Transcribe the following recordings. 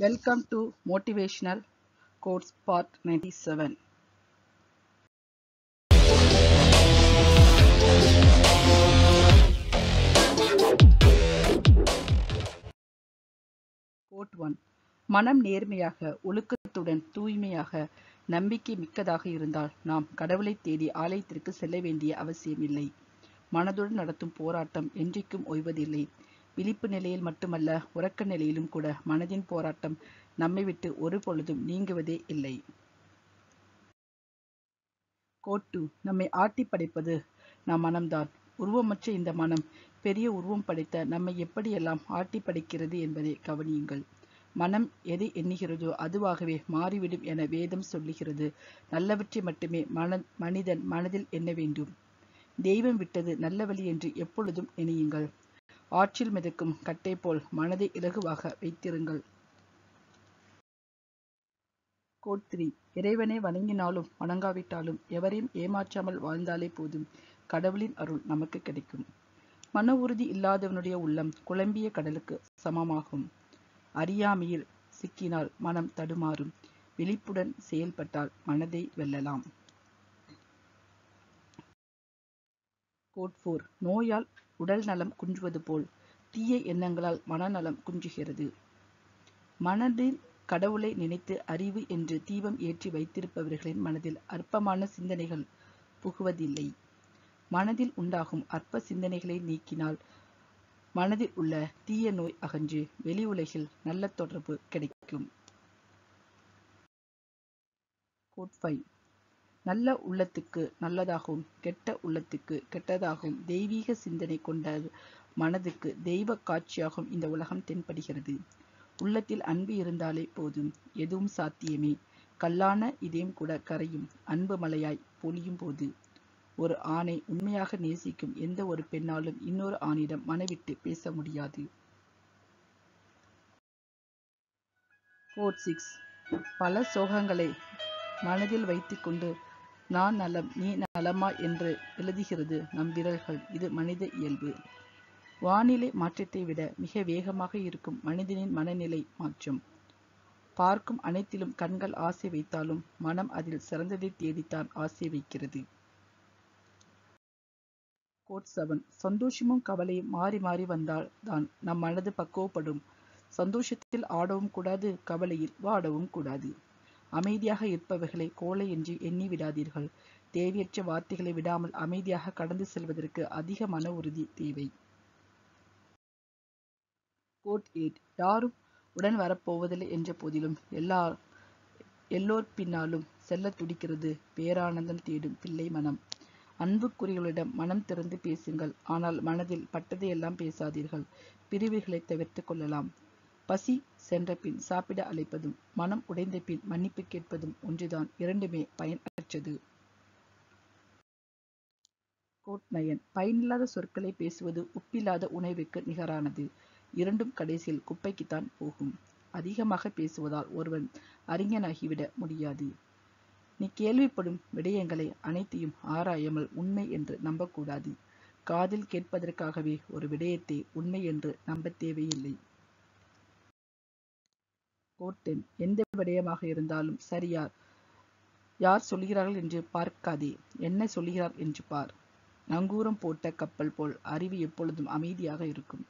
Welcome to Motivational Quotes Part 97. Quote 1. மனம் நேர்மையாக, ஒழுக்கத்துடன், தூய்மையாக, நம்பிக்கை மிக்கதாக இருந்தால் நாம் கடவுளை தேடி ஆலயத்திற்கு செல்ல வேண்டிய அவசியமில்லை. மனதுடன் நடத்தும் போராட்டம் என்றைக்கும் ஓய்வதில்லை. விழிப்பு நிலையில் மட்டுமல்ல, உறக்க நிலையிலும் கூட மனதின் போராட்டம் நம்மை விட்டு ஒரு பொழுதும் நீங்குவதே இல்லை. கோட்டு நம்மை ஆட்டி படைப்பது நம் மனம்தான். உருவமற்ற இந்த மனம் பெரிய உருவம் படைத்த நம்மை எப்படியெல்லாம் ஆட்டி படைக்கிறது என்பதை கவனியுங்கள். மனம் எதை எண்ணுகிறதோ அதுவாகவே மாறிவிடும் என வேதம் சொல்லுகிறது. நல்லவற்றை மட்டுமே மனிதன் மனதில் எண்ண வேண்டும். தெய்வம் விட்டது நல்ல வழி என்று எப்பொழுதும் எண்ணியுங்கள். ஆற்றில் மிதக்கும் கட்டை போல் மனதை இலகுவாக வைத்திருங்கள். கோட்ரி இறைவனை வணங்கினாலும் வணங்காவிட்டாலும் எவரையும் ஏமாற்றாமல் வாழ்ந்தாலே போதும், கடவுளின் அருள் நமக்கு கிடைக்கும். மன உறுதி இல்லாதவனுடைய உள்ளம் குழம்பிய கடலுக்கு சமமாகும். அறியாமையில் சிக்கினால் மனம் தடுமாறும். விழிப்புடன் செயல்பட்டால் மனதை வெல்லலாம். கோட்போர் நோயால் உடல் நலம் குன்றுவது போல் தீய எண்ணங்களால் மனநலம் குன்றுகிறது. மனதில் கடவுளை நினைத்து அறிவு என்று தீபம் ஏற்றி வைத்திருப்பவர்களின் மனதில் அற்பமான சிந்தனைகள் புகுவதில்லை. மனதில் உண்டாகும் அற்ப சிந்தனைகளை நீக்கினால் மனதில் உள்ள தீய நோய் அகன்று வெளி உலகில் நல்ல தொடர்பு கிடைக்கும். கோட்பை நல்ல உள்ளத்துக்கு நல்லதாகவும் கெட்ட உள்ளத்துக்கு கெட்டதாகவும் தெய்வீக சிந்தனை கொண்ட மனதுக்கு தெய்வ காட்சியாகவும் இந்த உலகம் தென்படுகிறது. உள்ளத்தில் அன்பு இருந்தாலே போதும், எதுவும் சாத்தியமே. கல்லான இதயம் கூட கரையும் அன்பு மலையாய் பொழியும் போது. ஒரு ஆணை உண்மையாக நேசிக்கும் எந்த ஒரு பெண்ணாலும் இன்னொரு ஆணிடம் மனவிட்டு பேச முடியாது. பல சோகங்களை மனதில் வைத்துக் கொண்டு நான் நலம் நீ நலமா என்று எழுதுகிறது நம் விரல்கள். இது மனித இயல்பு. வானிலை மாற்றத்தை விட மிக வேகமாக இருக்கும் மனிதனின் மனநிலை மாற்றம். பார்க்கும் அனைத்திலும் கண்கள் ஆசை வைத்தாலும் மனம் அதில் சிறந்ததை தேடித்தான் ஆசை வைக்கிறது. கோட்சவன் சந்தோஷமும் கவலையும் மாறி மாறி வந்தால் தான் நம் மனது பக்குவப்படும். சந்தோஷத்தில் ஆடவும் கூடாது, கவலையில் வாடவும் கூடாது. அமைதியாக இருப்பவர்களை கோலை என்று எண்ணி விடாதீர்கள். தேவையற்ற வார்த்தைகளை விடாமல் அமைதியாக கடந்து செல்வதற்கு அதிக மன உறுதி தேவை. யாரும் உடன் வரப்போவதில்லை என்ற போதிலும் எல்லோர் பின்னாலும் செல்ல துடிக்கிறது பேரானந்தம் தேடும் பிள்ளை மனம். அன்புக்குரியவர்களிடம் மனம் திறந்து பேசுங்கள், ஆனால் மனதில் பட்டதை எல்லாம் பேசாதீர்கள். பிரிவுகளை தவிர்த்து கொள்ளலாம். பசி சென்ற பின் சாப்பிட அழைப்பதும் மனம் உடைந்த பின் மன்னிப்பு கேட்பதும் ஒன்றுதான், இரண்டுமே பயனற்றது. கோட்நயன் பயனில்லாத சொற்களை பேசுவது உப்பில்லாத உணவுக்கு நிகரானது. இரண்டும் கடைசியில் குப்பைக்குத்தான் போகும். அதிகமாக பேசுவதால் ஒருவன் அறிஞனாகிவிட முடியாது. நீ கேள்விப்படும் விடயங்களை அனைத்தையும் ஆராயாமல் உண்மை என்று நம்பக்கூடாது. காதில் கேட்பதற்காகவே ஒரு விடயத்தை உண்மை என்று நம்ப தேவையில்லை. எந்த விடயமாக இருந்தாலும் சரியா யார் சொல்கிறார்கள் என்று பார்க்காதே, என்ன சொல்கிறார் என்று பார். நங்கூரம் போட்ட கப்பல் போல் அறிவு எப்பொழுதும் அமைதியாக இருக்கும்.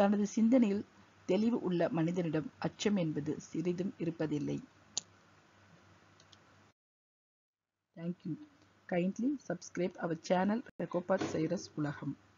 தனது சிந்தனையில் தெளிவு உள்ள மனிதனிடம் அச்சம் என்பது சிறிதும் இருப்பதில்லை. Thank you. Kindly subscribe our channel Rehoboth Cyrus Uzhagam.